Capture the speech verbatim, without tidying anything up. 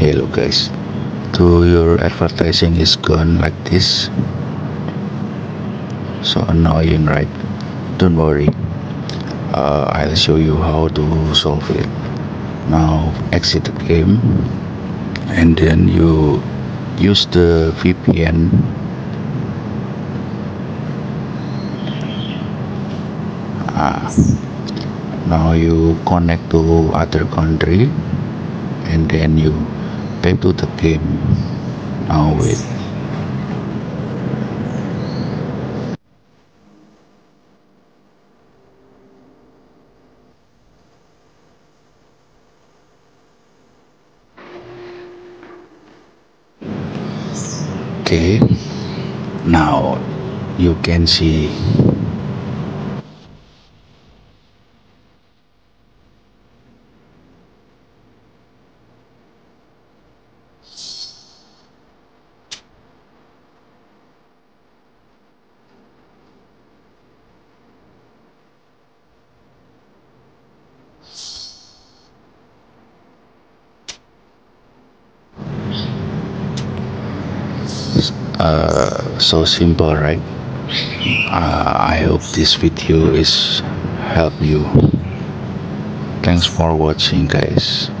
Hello guys, so your advertising is gone like this, so annoying, right? Don't worry, uh, I'll show you how to solve it. Now exit the game and then you use the V P N. ah. Now you connect to other country and then you back to the game. Now wait. Okay, now you can see Uh, so simple, right? uh, I hope this video is help you. Thanks for watching, guys.